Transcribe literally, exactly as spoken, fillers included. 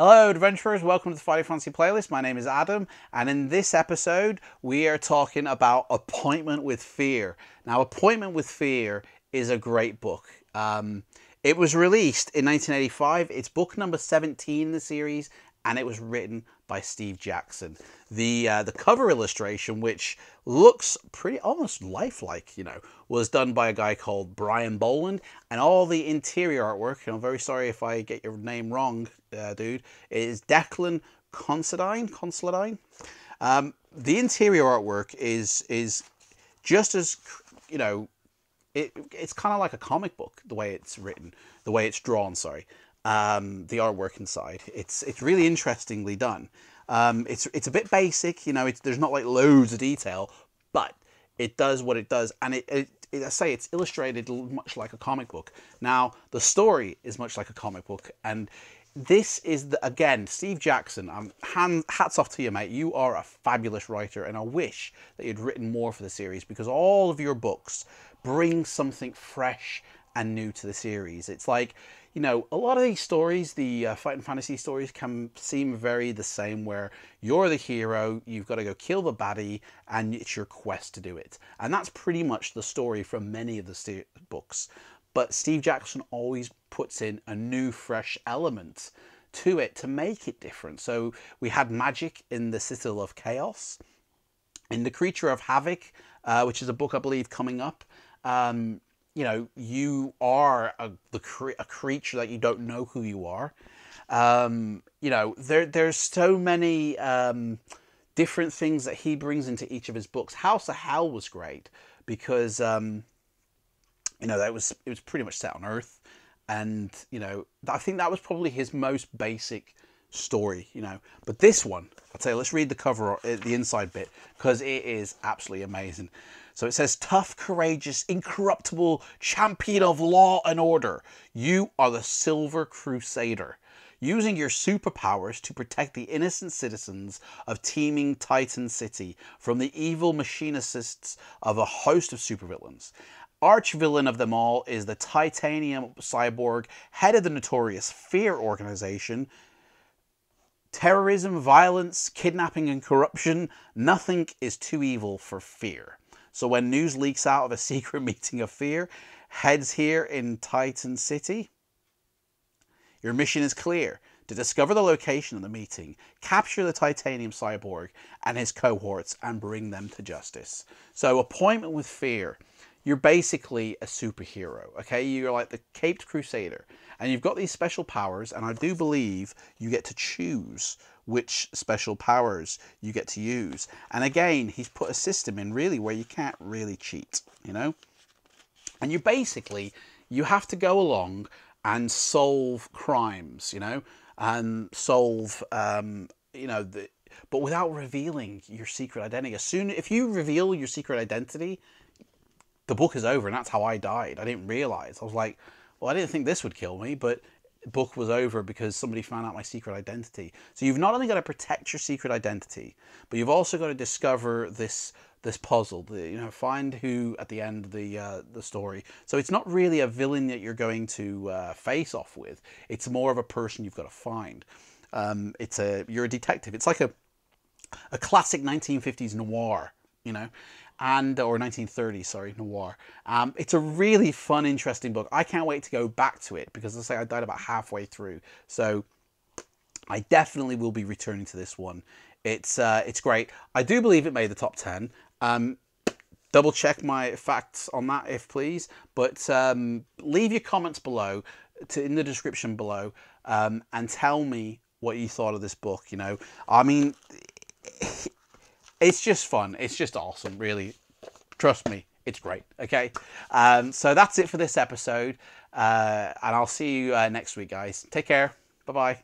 Hello adventurers, welcome to the Fighting Fantasy playlist. My name is Adam, and in this episode we are talking about Appointment with Fear. Now, Appointment with Fear is a great book. Um, it was released in nineteen eighty-five, it's book number seventeen in the series, and it was written by Steve Jackson. The, uh, the cover illustration, which looks pretty almost lifelike, you know, was done by a guy called Brian Boland, and all the interior artwork, and I'm very sorry if I get your name wrong, uh, dude, is Declan Considine. Considine. Um, the interior artwork is is just as, you know, it, it's kind of like a comic book, the way it's written, the way it's drawn, sorry. Um, the artwork inside, it's it's really interestingly done. Um, it's it's a bit basic, you know. It's, there's not like loads of detail, but it does what it does, and it, it, it I say it's illustrated much like a comic book. Now the story is much like a comic book, and this is the, again, Steve Jackson. I'm hand, hats off to you, mate. You are a fabulous writer, and I wish that you'd written more for the series, because all of your books bring something fresh and new to the series. It's like, you know, a lot of these stories, the uh, Fighting Fantasy stories, can seem very the same, where you're the hero, you've got to go kill the baddie, and it's your quest to do it. And that's pretty much the story from many of the books. But Steve Jackson always puts in a new, fresh element to it to make it different. So we had magic in the Citadel of Chaos, in the Creature of Havoc, uh, which is a book I believe coming up. Um, You know, you are a, the cre a creature that you don't know who you are. Um, you know, there there's so many um, different things that he brings into each of his books. House of Hell was great because, um, you know, that was it was pretty much set on Earth. And, you know, I think that was probably his most basic story, you know. But this one, I'll tell you, let's read the cover, or the inside bit, because it is absolutely amazing. So it says, tough, courageous, incorruptible champion of law and order. You are the Silver Crusader, using your superpowers to protect the innocent citizens of teeming Titan City from the evil machinicists of a host of supervillains. Arch-villain of them all is the titanium cyborg, head of the notorious Fear Organization. Terrorism, violence, kidnapping, and corruption, nothing is too evil for Fear. So when news leaks out of a secret meeting of Fear heads here in Titan City, your mission is clear: to discover the location of the meeting, capture the titanium cyborg and his cohorts, and bring them to justice. So Appointment with Fear, you're basically a superhero, okay? You're like the caped crusader, and you've got these special powers, and I do believe you get to choose which special powers you get to use. And again, he's put a system in really where you can't really cheat, you know? And you basically, you have to go along and solve crimes, you know? And solve, um, you know, the, but without revealing your secret identity. As soon, if you reveal your secret identity, the book is over, and that's how I died. I didn't realize. I was like, well, I didn't think this would kill me, but the book was over because somebody found out my secret identity. So you've not only got to protect your secret identity, but you've also got to discover this this puzzle, the, you know, find who at the end of the, uh, the story. So it's not really a villain that you're going to uh, face off with. It's more of a person you've got to find. Um, it's a, you're a detective. It's like a, a classic nineteen fifties noir, you know? And or nineteen thirties, sorry, noir. Um, it's a really fun, interesting book. I can't wait to go back to it, because, as I say, I died about halfway through. So I definitely will be returning to this one. It's uh, it's great. I do believe it made the top ten. Um, double check my facts on that, if please. But um, leave your comments below, to, in the description below, um, and tell me what you thought of this book. You know, I mean. It's just fun. It's just awesome, really. Trust me, it's great, okay? Um, so that's it for this episode, uh, and I'll see you uh, next week, guys. Take care. Bye-bye.